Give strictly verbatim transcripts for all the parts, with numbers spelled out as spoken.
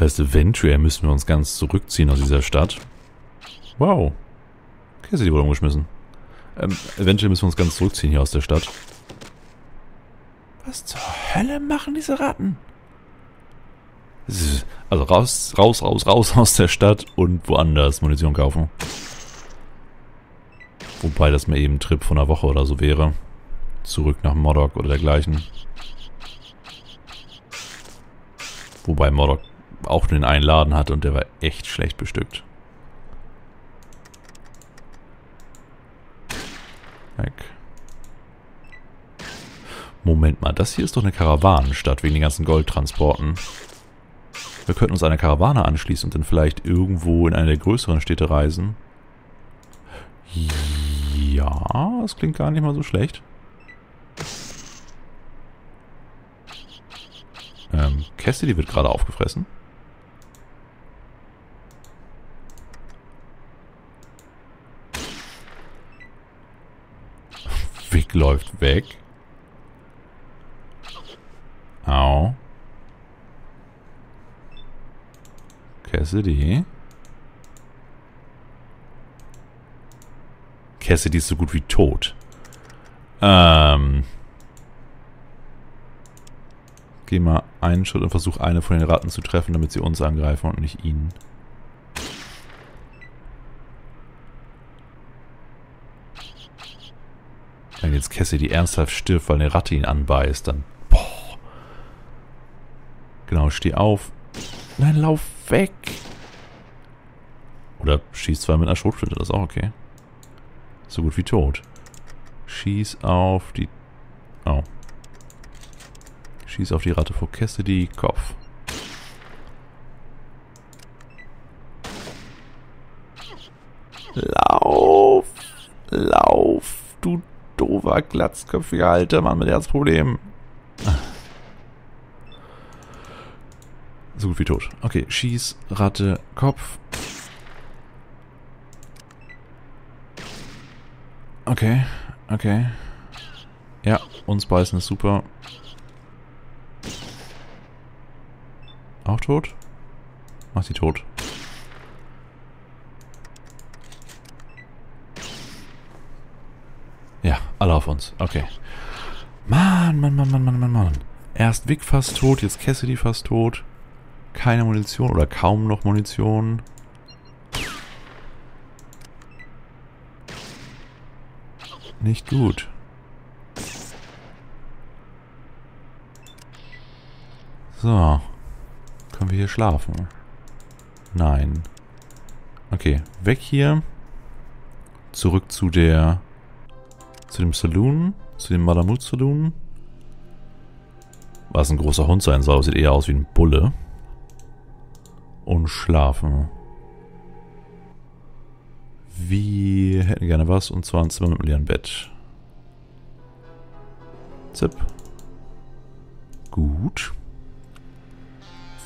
Das heißt, eventuell müssen wir uns ganz zurückziehen aus dieser Stadt. Wow. Käse, die wurde umgeschmissen. Ähm, eventuell müssen wir uns ganz zurückziehen hier aus der Stadt. Was zur Hölle machen diese Ratten? Also raus, raus, raus, raus aus der Stadt und woanders Munition kaufen. Wobei das mir eben ein Trip von einer Woche oder so wäre. Zurück nach Modoc oder dergleichen. Wobei Modoc auch den einen Laden hatte und der war echt schlecht bestückt. Weg. Moment mal, das hier ist doch eine Karawanenstadt wegen den ganzen Goldtransporten. Wir könnten uns einer Karawane anschließen und dann vielleicht irgendwo in eine der größeren Städte reisen. Ja, das klingt gar nicht mal so schlecht. Ähm, Käste, die wird gerade aufgefressen. Vic läuft weg. Au. Cassidy. Cassidy ist so gut wie tot. Ähm. Geh mal einen Schritt und versuch eine von den Ratten zu treffen, damit sie uns angreifen und nicht ihn. Wenn jetzt Cassidy ernsthaft stirbt, weil eine Ratte ihn anbeißt, dann... Boah. Genau, steh auf. Nein, lauf weg! Oder schieß zwei mit einer Schrotflinte, das ist auch okay. So gut wie tot. Schieß auf die... Oh. Schieß auf die Ratte vor Cassidy. Kopf. Lauf! Lauf! Du doofer, glatzköpfiger alter Mann mit Herzproblemen. So gut wie tot. Okay, Schieß, Ratte, Kopf. Okay, okay. Ja, uns beißen ist super. Auch tot? Mach sie tot. Ja, alle auf uns. Okay. Mann, Mann, Mann, Mann, Mann, Mann, Mann. Erst Vic fast tot, jetzt Cassidy fast tot. Keine Munition oder kaum noch Munition. Nicht gut. So. Können wir hier schlafen? Nein. Okay, weg hier. Zurück zu der... zu dem Saloon. Zu dem Malamut Saloon. Was ein großer Hund sein soll, sieht eher aus wie ein Bulle. Und schlafen. Wir hätten gerne was, und zwar ein Zimmer mit leerem Bett. Zip. Gut.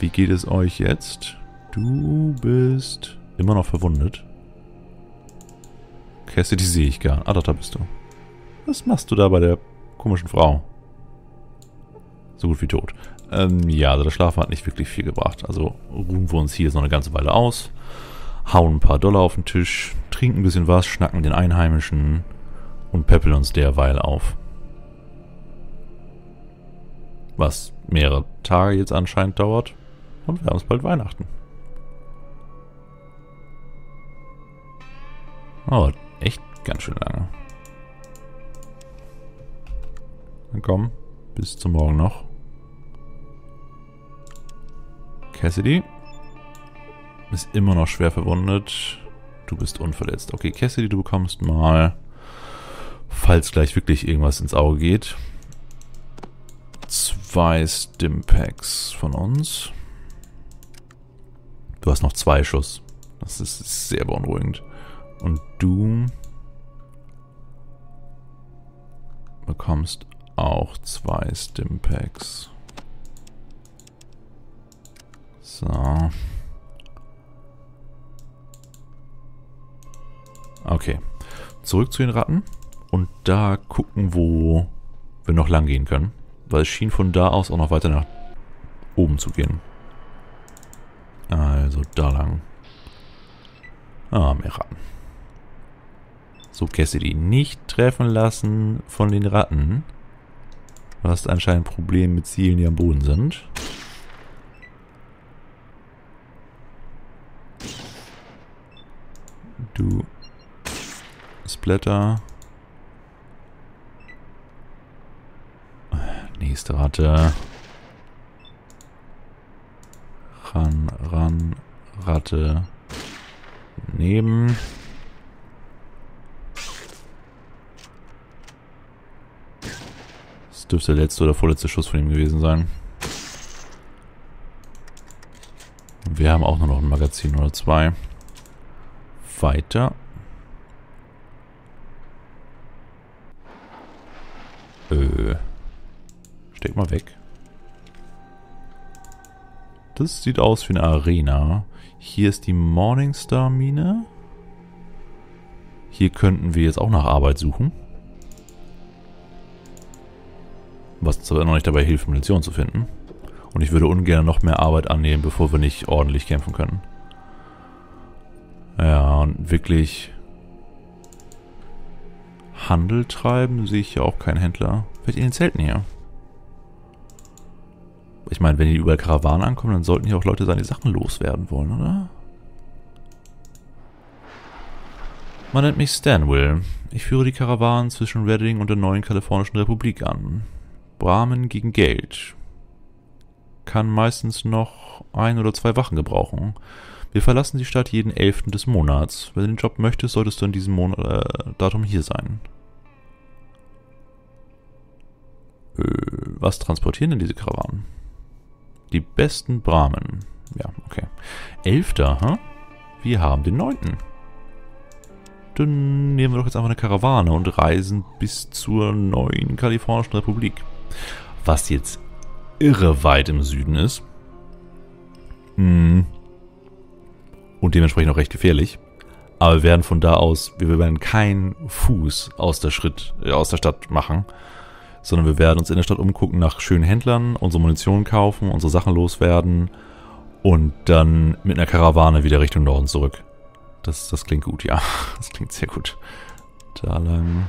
Wie geht es euch jetzt? Du bist immer noch verwundet. Käste, die sehe ich gar nicht. Ah, da bist du. Was machst du da bei der komischen Frau? So gut wie tot. Ähm, ja, also der Schlafen hat nicht wirklich viel gebracht. Also ruhen wir uns hier so eine ganze Weile aus, hauen ein paar Dollar auf den Tisch, trinken ein bisschen was, schnacken mit den Einheimischen und peppeln uns derweil auf. Was mehrere Tage jetzt anscheinend dauert. Und wir haben es bald Weihnachten. Oh, echt ganz schön lange. Dann komm, bis zum Morgen noch. Cassidy ist immer noch schwer verwundet. Du bist unverletzt. Okay, Cassidy, du bekommst mal, falls gleich wirklich irgendwas ins Auge geht, zwei Stimpacks von uns. Du hast noch zwei Schuss. Das ist sehr beunruhigend. Und du bekommst auch zwei Stimpacks. So. Okay. Zurück zu den Ratten. Und da gucken, wo wir noch lang gehen können. Weil es schien von da aus auch noch weiter nach oben zu gehen. Also da lang. Ah, mehr Ratten. So, Cassidy, nicht treffen lassen von den Ratten. Du hast anscheinend ein Problem mit Zielen, die am Boden sind. Du Splatter. Nächste Ratte. Ran, ran, Ratte. Neben. Das dürfte der letzte oder vorletzte Schuss von ihm gewesen sein. Wir haben auch nur noch ein Magazin oder zwei. Weiter. Äh. Steck mal weg. Das sieht aus wie eine Arena. Hier ist die Morningstar-Mine. Hier könnten wir jetzt auch nach Arbeit suchen. Was uns aber noch nicht dabei hilft, Munition zu finden. Und ich würde ungern noch mehr Arbeit annehmen, bevor wir nicht ordentlich kämpfen können. Ja, und wirklich Handel treiben sehe ich ja auch keinen Händler. Vielleicht in den Zelten hier. Ich meine, wenn die überall Karawanen ankommen, dann sollten hier auch Leute sein, die Sachen loswerden wollen, oder? Man nennt mich Stanwill. Ich führe die Karawanen zwischen Redding und der neuen kalifornischen Republik an. Brahmen gegen Geld. Kann meistens noch ein oder zwei Wachen gebrauchen. Wir verlassen die Stadt jeden elften des Monats. Wenn du den Job möchtest, solltest du in diesem Monat, äh, Datum hier sein. Äh, was transportieren denn diese Karawanen? Die besten Brahmen. Ja, okay. Elfter, hä? Huh? Wir haben den neunten. Dann nehmen wir doch jetzt einfach eine Karawane und reisen bis zur neuen kalifornischen Republik. Was jetzt irre weit im Süden ist. Hm. Und dementsprechend auch recht gefährlich. Aber wir werden von da aus, wir werden keinen Fuß aus der, Schritt, äh, aus der Stadt machen, sondern wir werden uns in der Stadt umgucken nach schönen Händlern, unsere Munition kaufen, unsere Sachen loswerden und dann mit einer Karawane wieder Richtung Norden zurück. Das, das klingt gut, ja. Das klingt sehr gut. Da lang.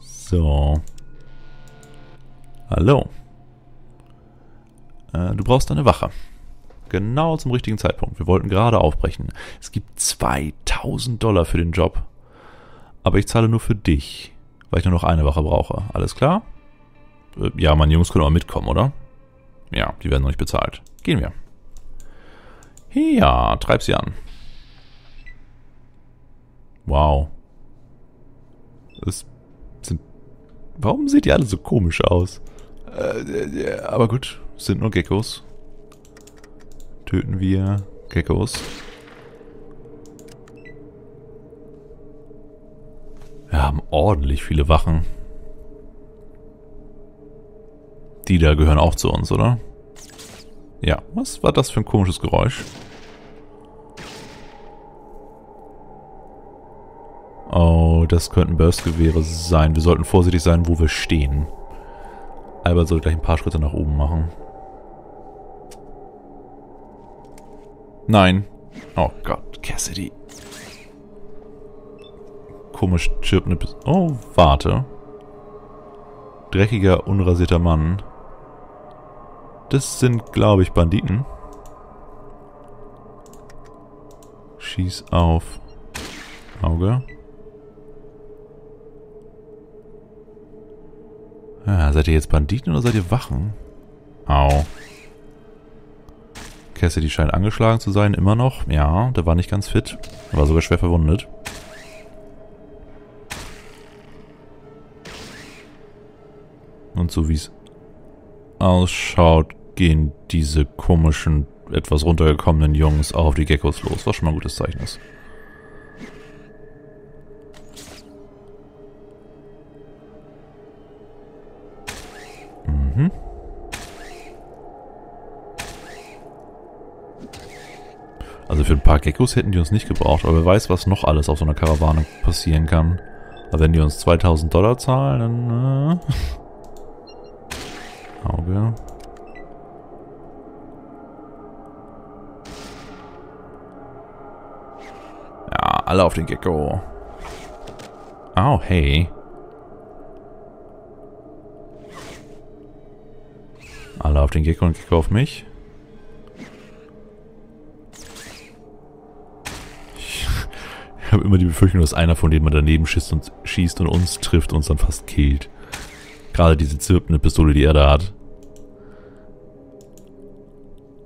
So. Hallo. Äh, du brauchst eine Wache. Genau zum richtigen Zeitpunkt. Wir wollten gerade aufbrechen. Es gibt zweitausend Dollar für den Job. Aber ich zahle nur für dich, weil ich nur noch eine Wache brauche. Alles klar? Äh, ja, meine Jungs können auch mitkommen, oder? Ja, die werden noch nicht bezahlt. Gehen wir. Ja, treib sie an. Wow. Das sind... Warum sieht die alle so komisch aus? Äh, aber gut, es sind nur Geckos. Töten wir Geckos. Wir haben ordentlich viele Wachen. Die da gehören auch zu uns, oder? Ja, was war das für ein komisches Geräusch? Oh, das könnten Burstgewehre sein. Wir sollten vorsichtig sein, wo wir stehen. Albert sollte gleich ein paar Schritte nach oben machen. Nein. Oh Gott, Cassidy. Komisch chirpende... Oh, warte. Dreckiger, unrasierter Mann. Das sind, glaube ich, Banditen. Schieß auf Auge. Ja, seid ihr jetzt Banditen oder seid ihr Wachen? Au. Cassidy scheint angeschlagen zu sein, immer noch. Ja, der war nicht ganz fit. Er war sogar schwer verwundet. Und so wie es ausschaut, gehen diese komischen, etwas runtergekommenen Jungs auf die Geckos los. Was schon mal ein gutes Zeichen ist. Mhm. Also für ein paar Geckos hätten die uns nicht gebraucht, aber wer weiß, was noch alles auf so einer Karawane passieren kann. Aber wenn die uns zweitausend Dollar zahlen, dann... Äh Auge. alle auf den Gecko. Oh, hey. Alle auf den Gecko und Gecko auf mich. Ich habe immer die Befürchtung, dass einer von denen man daneben schießt und, schießt und uns trifft und uns dann fast killt. Gerade diese zirpende Pistole, die er da hat.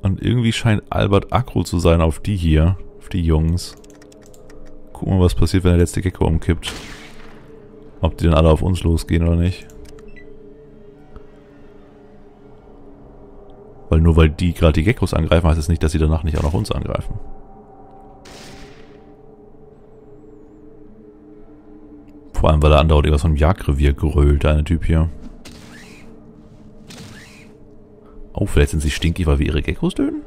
Und irgendwie scheint Albert aggro zu sein auf die hier. Auf die Jungs. Gucken wir mal, was passiert, wenn der letzte Gecko umkippt. Ob die dann alle auf uns losgehen oder nicht. Weil nur weil die gerade die Geckos angreifen, heißt es nicht, dass sie danach nicht auch noch uns angreifen. Vor allem, weil er andauert irgendwas vom Jagdrevier grölt, der eine Typ hier. Oh, vielleicht sind sie stinkig, weil wir ihre Geckos töten?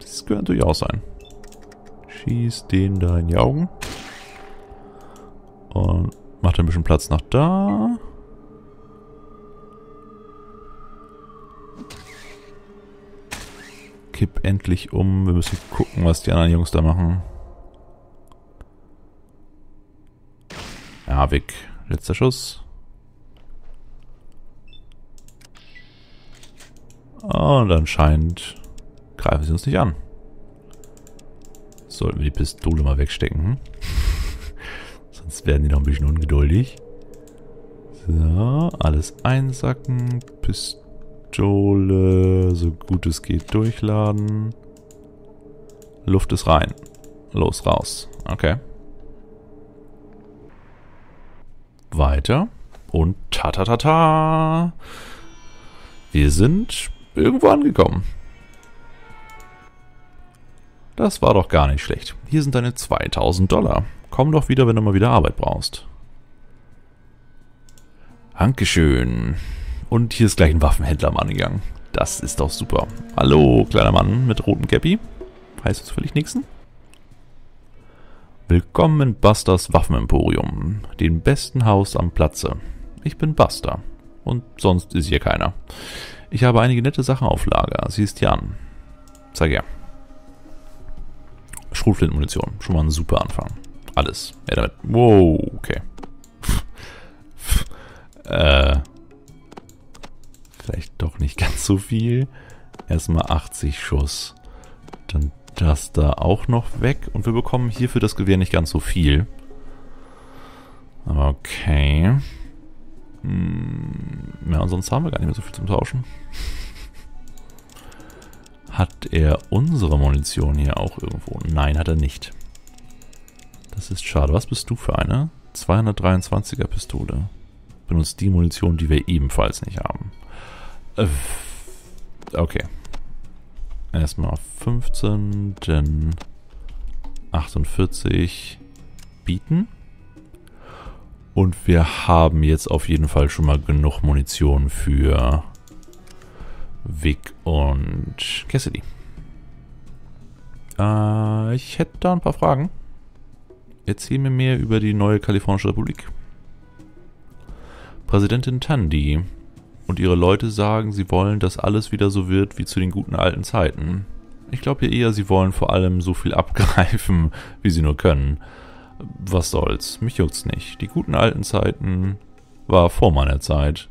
Das könnte natürlich auch sein. Schieß den da in die Augen. Und macht ein bisschen Platz nach da. Kipp endlich um. Wir müssen gucken, was die anderen Jungs da machen. Ja, weg. Letzter Schuss. Und anscheinend greifen sie uns nicht an. Sollten wir die Pistole mal wegstecken. Sonst werden die noch ein bisschen ungeduldig. So, alles einsacken. Pistole, so gut es geht, durchladen. Luft ist rein. Los, raus. Okay. Weiter. Und ta-ta-ta-ta. Wir sind irgendwo angekommen. Das war doch gar nicht schlecht. Hier sind deine zweitausend Dollar. Komm doch wieder, wenn du mal wieder Arbeit brauchst. Dankeschön. Und hier ist gleich ein Waffenhändler am Angang. Das ist doch super. Hallo, kleiner Mann mit rotem Käppi. Heißt du völlig Nixon? Willkommen in Busters Waffenemporium. Dem besten Haus am Platze. Ich bin Buster. Und sonst ist hier keiner. Ich habe einige nette Sachen auf Lager. Sieh es dir an. Zeig her. Schrotflintenmunition. Schon mal ein super Anfang. Alles. Ja, damit. Wow, okay. äh. Vielleicht doch nicht ganz so viel. Erstmal achtzig Schuss. Dann das da auch noch weg. Und wir bekommen hier für das Gewehr nicht ganz so viel. Okay. Ja, und sonst haben wir gar nicht mehr so viel zum Tauschen. Hat er unsere Munition hier auch irgendwo? Nein, hat er nicht. Das ist schade. Was bist du für eine? zweihundertdreiundzwanziger Pistole. Benutzt die Munition, die wir ebenfalls nicht haben. Okay. Erstmal fünfzehn, dann achtundvierzig bieten. Und wir haben jetzt auf jeden Fall schon mal genug Munition für Vic und Cassidy. Äh, ich hätte da ein paar Fragen. Erzähl mir mehr über die neue Kalifornische Republik. Präsidentin Tandy und ihre Leute sagen, sie wollen, dass alles wieder so wird wie zu den guten alten Zeiten. Ich glaube ja eher, sie wollen vor allem so viel abgreifen, wie sie nur können. Was soll's, mich juckt's nicht. Die guten alten Zeiten war vor meiner Zeit.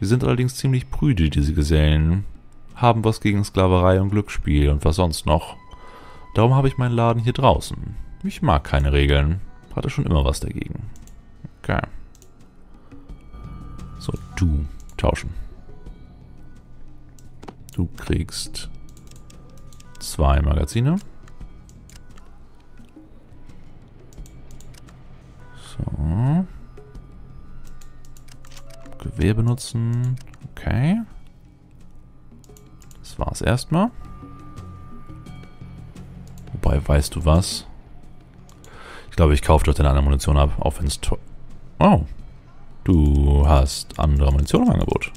Sie sind allerdings ziemlich prüde, diese Gesellen. Haben was gegen Sklaverei und Glücksspiel und was sonst noch. Darum habe ich meinen Laden hier draußen. Ich mag keine Regeln. Hatte schon immer was dagegen. Okay. So, du. Tauschen. Du kriegst zwei Magazine. So. Gewehr benutzen. Okay. Das war's erstmal. Wobei, weißt du was? Ich glaube, ich kaufe doch deine andere Munition ab, auch wenn es teuer. Oh. Du hast andere Munition im Angebot.